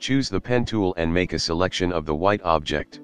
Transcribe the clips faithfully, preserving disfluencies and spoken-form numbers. Choose the pen tool and make a selection of the white object.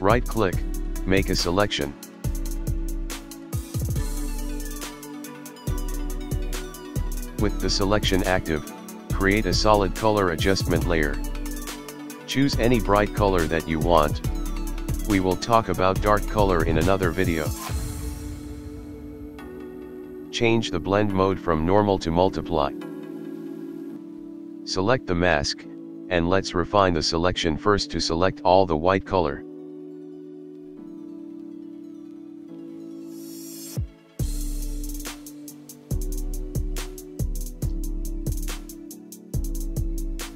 Right-click, make a selection. With the selection active, create a solid color adjustment layer. Choose any bright color that you want. We will talk about dark color in another video. Change the blend mode from normal to multiply. Select the mask, and let's refine the selection first to select all the white color.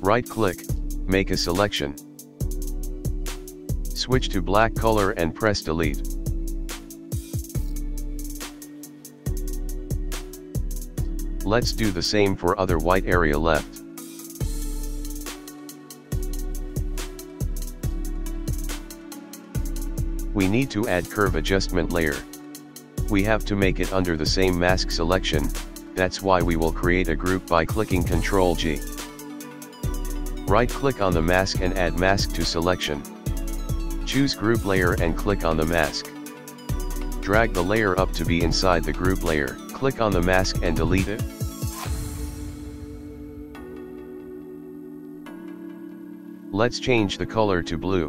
Right-click, make a selection. Switch to black color and press delete. Let's do the same for other white area left. We need to add curve adjustment layer. We have to make it under the same mask selection, that's why we will create a group by clicking control G. Right-click on the mask and add mask to selection. Choose group layer and click on the mask. Drag the layer up to be inside the group layer. Click on the mask and delete it. Let's change the color to blue.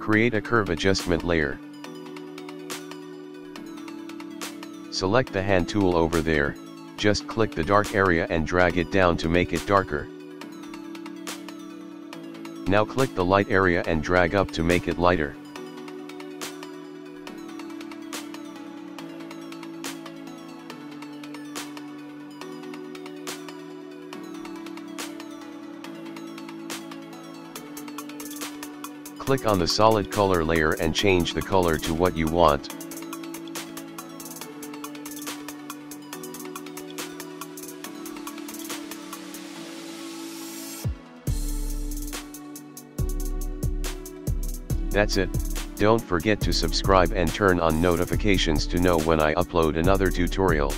Create a curve adjustment layer. Select the hand tool over there, just click the dark area and drag it down to make it darker. Now click the light area and drag up to make it lighter. Click on the solid color layer and change the color to what you want. That's it, don't forget to subscribe and turn on notifications to know when I upload another tutorial.